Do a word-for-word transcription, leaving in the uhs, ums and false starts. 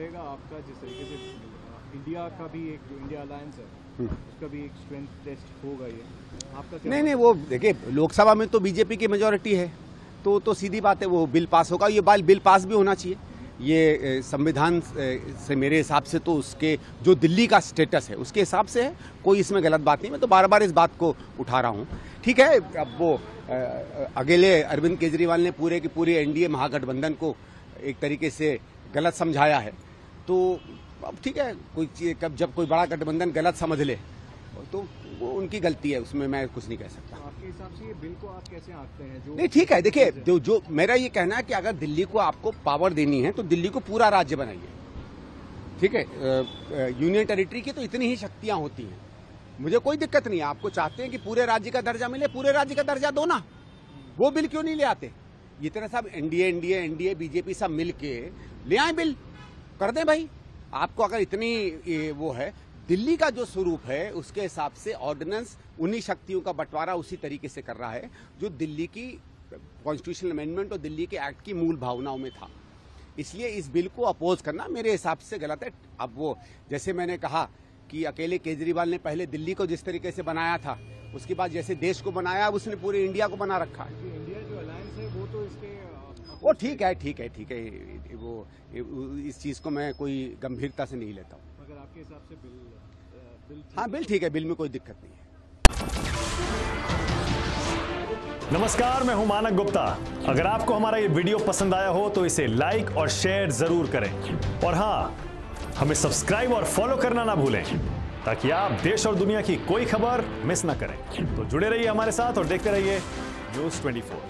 रहेगा आपका जिस तरीके से इंडिया का भी एक जो इंडिया अलायंस है उसका भी एक स्ट्रेंथ टेस्ट होगा ये आपका क्या? नहीं नहीं वो देखिए लोकसभा में तो बीजेपी की मेजॉरिटी है तो तो सीधी बात है वो बिल पास होगा। ये बाल बिल पास भी होना चाहिए। ये संविधान से मेरे हिसाब से तो उसके जो दिल्ली का स्टेटस है उसके हिसाब से है, कोई इसमें गलत बात नहीं। मैं तो बार बार इस बात को उठा रहा हूँ। ठीक है, अब वो अगले अरविंद केजरीवाल ने पूरे की पूरी एनडीए महागठबंधन को एक तरीके से गलत समझाया है, तो अब ठीक है, कोई कब जब कोई बड़ा गठबंधन गलत समझ ले तो वो उनकी गलती है, उसमें मैं कुछ नहीं कह सकता। आपके हिसाब से ये बिल को आप कैसे आंकते हैं? जो नहीं ठीक है, देखिए जो जो मेरा ये कहना है कि अगर दिल्ली को आपको पावर देनी है तो दिल्ली को पूरा राज्य बनाइए। ठीक है, यूनियन टेरिटरी की तो इतनी ही शक्तियां होती हैं, मुझे कोई दिक्कत नहीं है। आपको चाहते हैं कि पूरे राज्य का दर्जा मिले, पूरे राज्य का दर्जा दो ना। वो बिल क्यों नहीं ले आते? ये तरह सब एनडीए एनडीए एनडीए बीजेपी सब मिल के ले आए बिल, कर दें भाई। आपको अगर इतनी वो है, दिल्ली का जो स्वरूप है उसके हिसाब से ऑर्डिनेंस उन्हीं शक्तियों का बंटवारा उसी तरीके से कर रहा है जो दिल्ली की कॉन्स्टिट्यूशनल अमेंडमेंट और दिल्ली के एक्ट की मूल भावनाओं में था। इसलिए इस बिल को अपोज करना मेरे हिसाब से गलत है। अब वो जैसे मैंने कहा कि अकेले केजरीवाल ने पहले दिल्ली को जिस तरीके से बनाया था, उसके बाद जैसे देश को बनाया, अब उसने पूरे इंडिया को बना रखा है। इंडिया जो अलायंस है वो तो इसके वो ठीक है ठीक है ठीक है वो इस चीज़ को मैं कोई गंभीरता से नहीं लेता हूँ। अगर आपके हिसाब से बिल, बिल हाँ बिल ठीक है, बिल में कोई दिक्कत नहीं है। नमस्कार, मैं हूं मानक गुप्ता। अगर आपको हमारा ये वीडियो पसंद आया हो तो इसे लाइक और शेयर जरूर करें और हाँ, हमें सब्सक्राइब और फॉलो करना ना भूलें ताकि आप देश और दुनिया की कोई खबर मिस ना करें। तो जुड़े रहिए हमारे साथ और देखते रहिए न्यूज ट्वेंटी फोर।